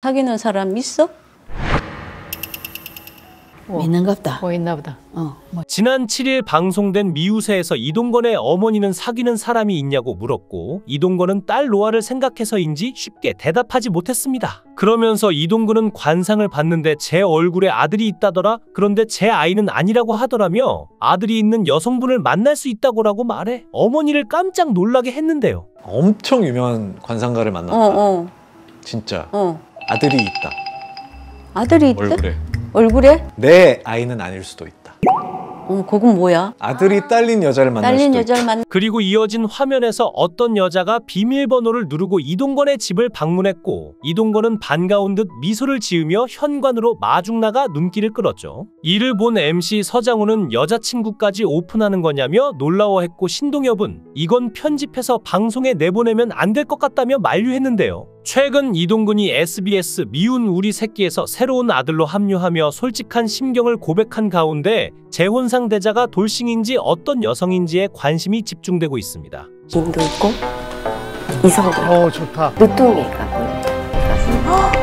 사귀는 사람 있어? 있는갑다. 있나보다. 지난 7일 방송된 미우새에서 이동건의 어머니는 사귀는 사람이 있냐고 물었고 이동건은 딸 로아를 생각해서인지 쉽게 대답하지 못했습니다. 그러면서 이동건은 관상을 봤는데 제 얼굴에 아들이 있다더라. 그런데 제 아이는 아니라고 하더라며 아들이 있는 여성분을 만날 수 있다고라고 말해 어머니를 깜짝 놀라게 했는데요. 엄청 유명한 관상가를 만났다. 진짜. 아들이 있다. 아들이 있다? 얼굴에? 내 아이는 아닐 수도 있다. 그건 뭐야? 아들이 딸린 여자를 만날 수도 있다. 그리고 이어진 화면에서 어떤 여자가 비밀번호를 누르고 이동건의 집을 방문했고 이동건은 반가운 듯 미소를 지으며 현관으로 마중 나가 눈길을 끌었죠. 이를 본 MC 서장훈은 여자친구까지 오픈하는 거냐며 놀라워했고 신동엽은 이건 편집해서 방송에 내보내면 안 될 것 같다며 만류했는데요. 최근 이동건이 SBS 미운 우리 새끼에서 새로운 아들로 합류하며 솔직한 심경을 고백한 가운데 재혼 상대자가 돌싱인지 어떤 여성인지에 관심이 집중되고 있습니다. 인도 있고 이성도 좋다. 늦둥이가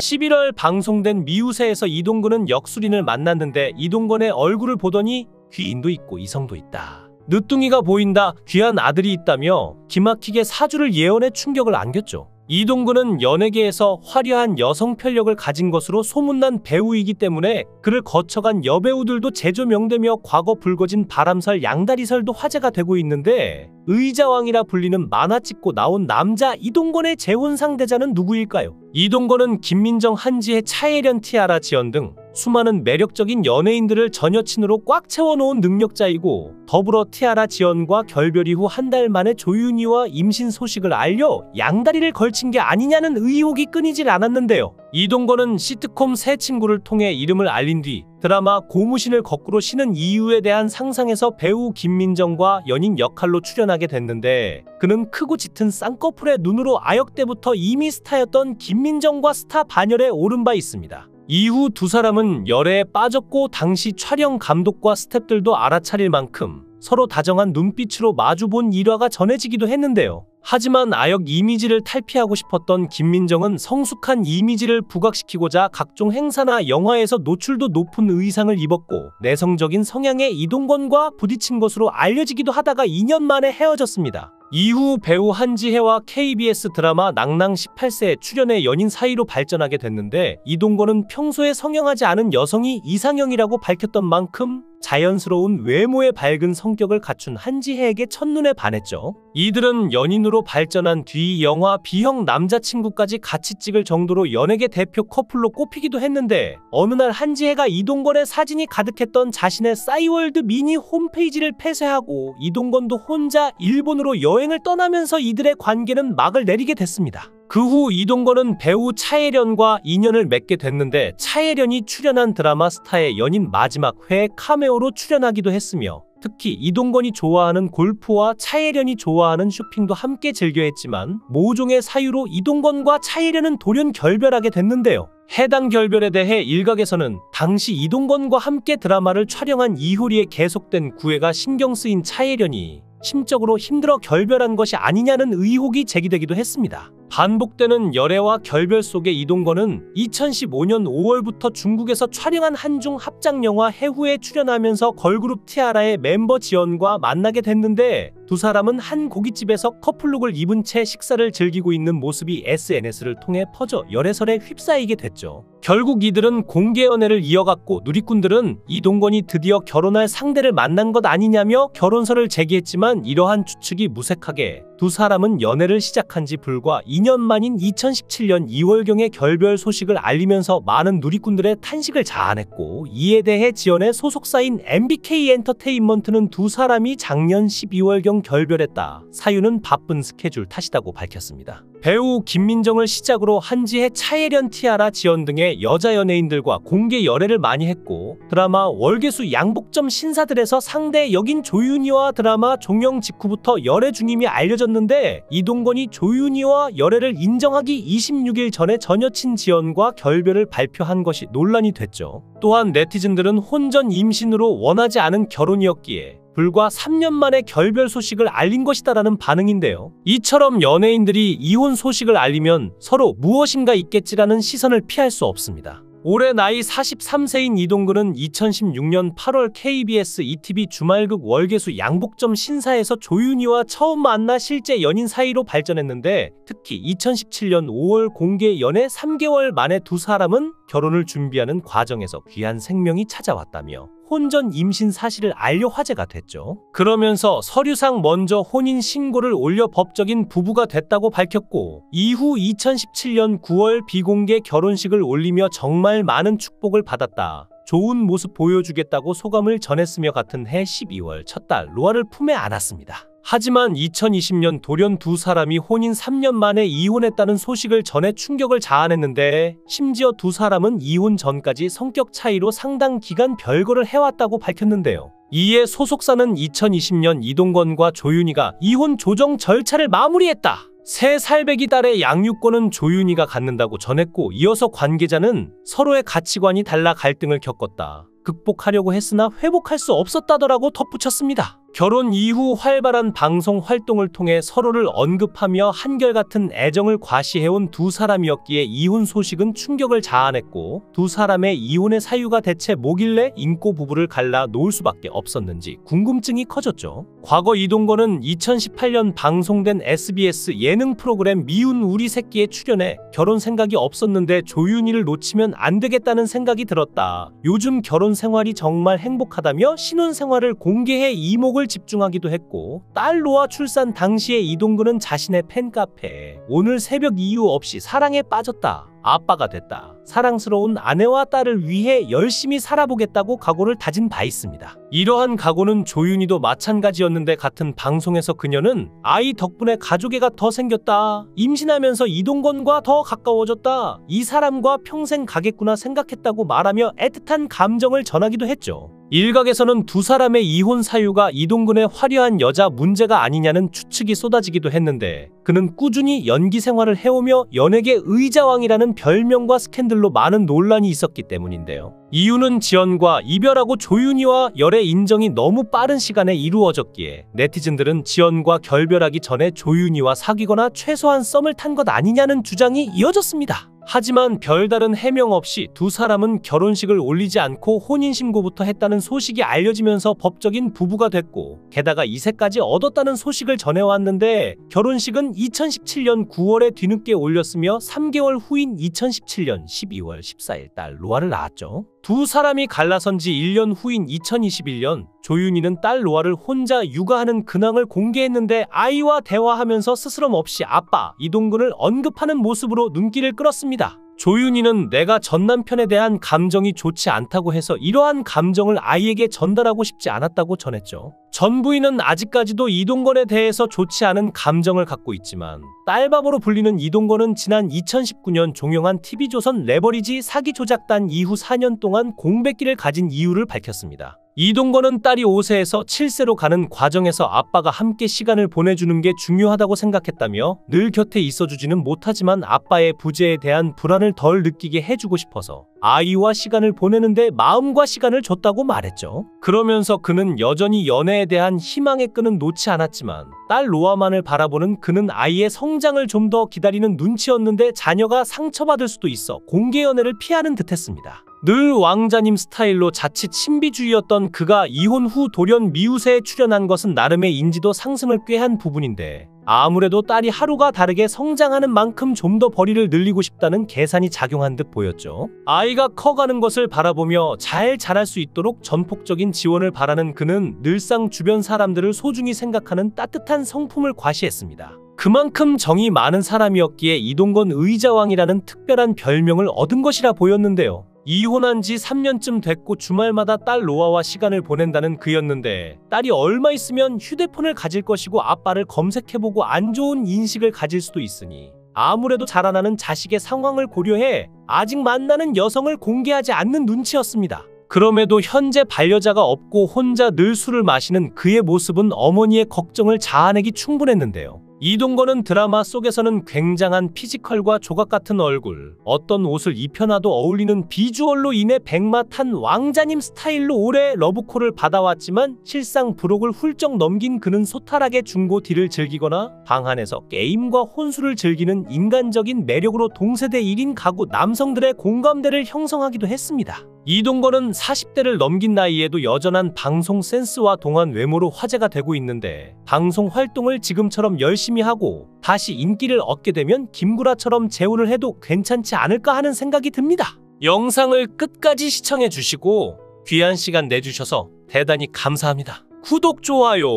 11월 방송된 미우새에서 이동건은 역술인을 만났는데 이동건의 얼굴을 보더니 귀인도 있고 이성도 있다. 늦둥이가 보인다. 귀한 아들이 있다며 기막히게 사주를 예언해 충격을 안겼죠. 이동건은 연예계에서 화려한 여성 편력을 가진 것으로 소문난 배우이기 때문에 그를 거쳐간 여배우들도 재조명되며 과거 불거진 바람설 양다리설도 화제가 되고 있는데 의자왕이라 불리는 만화 찍고 나온 남자 이동건의 재혼 상대자는 누구일까요? 이동건은 김민정, 한지혜, 차예련, 티아라, 지연 등 수많은 매력적인 연예인들을 전여친으로 꽉 채워놓은 능력자이고 더불어 티아라 지연과 결별 이후 한 달 만에 조윤희와 임신 소식을 알려 양다리를 걸친 게 아니냐는 의혹이 끊이질 않았는데요. 이동건은 시트콤 새 친구를 통해 이름을 알린 뒤 드라마 고무신을 거꾸로 신은 이유에 대한 상상에서 배우 김민정과 연인 역할로 출연하게 됐는데 그는 크고 짙은 쌍꺼풀의 눈으로 아역 때부터 이미 스타였던 김민정과 스타 반열에 오른 바 있습니다. 이후 두 사람은 열애에 빠졌고 당시 촬영 감독과 스태프들도 알아차릴 만큼 서로 다정한 눈빛으로 마주본 일화가 전해지기도 했는데요. 하지만 아역 이미지를 탈피하고 싶었던 김민정은 성숙한 이미지를 부각시키고자 각종 행사나 영화에서 노출도 높은 의상을 입었고 내성적인 성향의 이동건과 부딪힌 것으로 알려지기도 하다가 2년 만에 헤어졌습니다. 이후 배우 한지혜와 KBS 드라마 낭낭 18세에 출연해 연인 사이로 발전하게 됐는데 이동건은 평소에 성형하지 않은 여성이 이상형이라고 밝혔던 만큼 자연스러운 외모의 밝은 성격을 갖춘 한지혜에게 첫눈에 반했죠. 이들은 연인으로 발전한 뒤 영화 B형 남자친구까지 같이 찍을 정도로 연예계 대표 커플로 꼽히기도 했는데 어느 날 한지혜가 이동건의 사진이 가득했던 자신의 싸이월드 미니 홈페이지를 폐쇄하고 이동건도 혼자 일본으로 여행을 떠나면서 이들의 관계는 막을 내리게 됐습니다. 그 후 이동건은 배우 차예련과 인연을 맺게 됐는데 차예련이 출연한 드라마 스타의 연인 마지막 회에 카메오로 출연하기도 했으며 특히 이동건이 좋아하는 골프와 차예련이 좋아하는 쇼핑도 함께 즐겨했지만 모종의 사유로 이동건과 차예련은 돌연 결별하게 됐는데요. 해당 결별에 대해 일각에서는 당시 이동건과 함께 드라마를 촬영한 이효리의 계속된 구애가 신경 쓰인 차예련이 심적으로 힘들어 결별한 것이 아니냐는 의혹이 제기되기도 했습니다. 반복되는 열애와 결별 속에 이동건은 2015년 5월부터 중국에서 촬영한 한중 합작 영화 해후에 출연하면서 걸그룹 티아라의 멤버 지연과 만나게 됐는데 두 사람은 한 고깃집에서 커플룩을 입은 채 식사를 즐기고 있는 모습이 SNS를 통해 퍼져 열애설에 휩싸이게 됐죠. 결국 이들은 공개 연애를 이어갔고 누리꾼들은 이동건이 드디어 결혼할 상대를 만난 것 아니냐며 결혼설을 제기했지만 이러한 추측이 무색하게 두 사람은 연애를 시작한 지 불과 2년 만인 2017년 2월경에 결별 소식을 알리면서 많은 누리꾼들의 탄식을 자아냈고 이에 대해 지연의 소속사인 MBK 엔터테인먼트는 두 사람이 작년 12월경 결별했다. 사유는 바쁜 스케줄 탓이라고 밝혔습니다. 배우 김민정을 시작으로 한지혜, 차예련, 티아라, 지연 등의 여자 연예인들과 공개 열애를 많이 했고 드라마 월계수 양복점 신사들에서 상대 역인 조윤희와 드라마 종영 직후부터 열애 중임이 알려졌는데 이동건이 조윤희와 열애를 인정하기 26일 전에 전여친 지연과 결별을 발표한 것이 논란이 됐죠. 또한 네티즌들은 혼전 임신으로 원하지 않은 결혼이었기에 불과 3년 만에 결별 소식을 알린 것이다라는 반응인데요. 이처럼 연예인들이 이혼 소식을 알리면 서로 무엇인가 있겠지라는 시선을 피할 수 없습니다. 올해 나이 43세인 이동건은 2016년 8월 KBS ETV 주말극 월계수 양복점 신사에서 조윤희와 처음 만나 실제 연인 사이로 발전했는데, 특히 2017년 5월 공개 연애 3개월 만에 두 사람은 결혼을 준비하는 과정에서 귀한 생명이 찾아왔다며 혼전 임신 사실을 알려 화제가 됐죠. 그러면서 서류상 먼저 혼인 신고를 올려 법적인 부부가 됐다고 밝혔고, 이후 2017년 9월 비공개 결혼식을 올리며 정말 많은 축복을 받았다. 좋은 모습 보여주겠다고 소감을 전했으며 같은 해 12월 첫 딸 로아를 품에 안았습니다. 하지만 2020년 돌연 두 사람이 혼인 3년 만에 이혼했다는 소식을 전해 충격을 자아냈는데, 심지어 두 사람은 이혼 전까지 성격 차이로 상당 기간 별거를 해왔다고 밝혔는데요. 이에 소속사는 2020년 이동건과 조윤희가 이혼 조정 절차를 마무리했다. 새 살배기 딸의 양육권은 조윤희가 갖는다고 전했고, 이어서 관계자는 서로의 가치관이 달라 갈등을 겪었다. 극복하려고 했으나 회복할 수 없었다더라고 덧붙였습니다. 결혼 이후 활발한 방송 활동을 통해 서로를 언급하며 한결같은 애정을 과시해온 두 사람이었기에 이혼 소식은 충격을 자아냈고, 두 사람의 이혼의 사유가 대체 뭐길래 인꼬 부부를 갈라 놓을 수밖에 없었는지 궁금증이 커졌죠. 과거 이동건은 2018년 방송된 SBS 예능 프로그램 미운 우리 새끼에 출연해 결혼 생각이 없었는데 조윤희를 놓치면 안 되겠다는 생각이 들었다. 요즘 결혼 생활이 정말 행복하다며 신혼 생활을 공개해 이목을 집중하기도 했고, 딸 로아 출산 당시에 이동근은 자신의 팬카페에 오늘 새벽 이유 없이 사랑에 빠졌다. 아빠가 됐다. 사랑스러운 아내와 딸을 위해 열심히 살아보겠다고 각오를 다진 바 있습니다. 이러한 각오는 조윤희도 마찬가지였는데, 같은 방송에서 그녀는 아이 덕분에 가족애가 더 생겼다. 임신하면서 이동건과 더 가까워졌다. 이 사람과 평생 가겠구나 생각했다고 말하며 애틋한 감정을 전하기도 했죠. 일각에서는 두 사람의 이혼 사유가 이동근의 화려한 여자 문제가 아니냐는 추측이 쏟아지기도 했는데, 그는 꾸준히 연기 생활을 해오며 연예계 의자왕이라는 별명과 스캔들로 많은 논란이 있었기 때문인데요. 이유는 지연과 이별하고 조윤희와 열애 인정이 너무 빠른 시간에 이루어졌기에 네티즌들은 지연과 결별하기 전에 조윤희와 사귀거나 최소한 썸을 탄 것 아니냐는 주장이 이어졌습니다. 하지만 별다른 해명 없이 두 사람은 결혼식을 올리지 않고 혼인신고부터 했다는 소식이 알려지면서 법적인 부부가 됐고, 게다가 2세까지 얻었다는 소식을 전해왔는데, 결혼식은 2017년 9월에 뒤늦게 올렸으며 3개월 후인 2017년 12월 14일 딸 로아를 낳았죠. 두 사람이 갈라선 지 1년 후인 2021년 조윤희는 딸 로아를 혼자 육아하는 근황을 공개했는데, 아이와 대화하면서 스스럼 없이 아빠 이동근을 언급하는 모습으로 눈길을 끌었습니다. 조윤희는 내가 전남편에 대한 감정이 좋지 않다고 해서 이러한 감정을 아이에게 전달하고 싶지 않았다고 전했죠. 전 부인은 아직까지도 이동건에 대해서 좋지 않은 감정을 갖고 있지만, 딸바보로 불리는 이동건은 지난 2019년 종영한 TV조선 레버리지 사기조작단 이후 4년 동안 공백기를 가진 이유를 밝혔습니다. 이동건은 딸이 5세에서 7세로 가는 과정에서 아빠가 함께 시간을 보내주는 게 중요하다고 생각했다며, 늘 곁에 있어주지는 못하지만 아빠의 부재에 대한 불안을 덜 느끼게 해주고 싶어서 아이와 시간을 보내는데 마음과 시간을 줬다고 말했죠. 그러면서 그는 여전히 연애에 대한 희망의 끈은 놓지 않았지만 딸 로아만을 바라보는 그는 아이의 성장을 좀 더 기다리는 눈치였는데, 자녀가 상처받을 수도 있어 공개 연애를 피하는 듯했습니다. 늘 왕자님 스타일로 자칫 신비주의였던 그가 이혼 후 돌연 미우새에 출연한 것은 나름의 인지도 상승을 꾀한 부분인데, 아무래도 딸이 하루가 다르게 성장하는 만큼 좀 더 벌이를 늘리고 싶다는 계산이 작용한 듯 보였죠. 아이가 커가는 것을 바라보며 잘 자랄 수 있도록 전폭적인 지원을 바라는 그는 늘상 주변 사람들을 소중히 생각하는 따뜻한 성품을 과시했습니다. 그만큼 정이 많은 사람이었기에 이동건 의자왕이라는 특별한 별명을 얻은 것이라 보였는데요. 이혼한 지 3년쯤 됐고 주말마다 딸 로아와 시간을 보낸다는 그였는데, 딸이 얼마 있으면 휴대폰을 가질 것이고 아빠를 검색해보고 안 좋은 인식을 가질 수도 있으니 아무래도 자라나는 자식의 상황을 고려해 아직 만나는 여성을 공개하지 않는 눈치였습니다. 그럼에도 현재 반려자가 없고 혼자 늘 술을 마시는 그의 모습은 어머니의 걱정을 자아내기 충분했는데요. 이동건은 드라마 속에서는 굉장한 피지컬과 조각 같은 얼굴, 어떤 옷을 입혀놔도 어울리는 비주얼로 인해 백마탄 왕자님 스타일로 오래 러브콜을 받아왔지만 실상 부록을 훌쩍 넘긴 그는 소탈하게 중고 D를 즐기거나 방 안에서 게임과 혼술을 즐기는 인간적인 매력으로 동세대 1인 가구 남성들의 공감대를 형성하기도 했습니다. 이동건은 40대를 넘긴 나이에도 여전한 방송 센스와 동안 외모로 화제가 되고 있는데, 방송 활동을 지금처럼 열심히 하고 다시 인기를 얻게 되면 김구라처럼 재혼을 해도 괜찮지 않을까 하는 생각이 듭니다. 영상을 끝까지 시청해 주시고 귀한 시간 내주셔서 대단히 감사합니다. 구독, 좋아요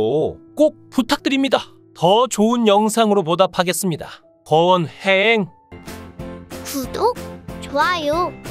꼭 부탁드립니다. 더 좋은 영상으로 보답하겠습니다. 거원해행 구독, 좋아요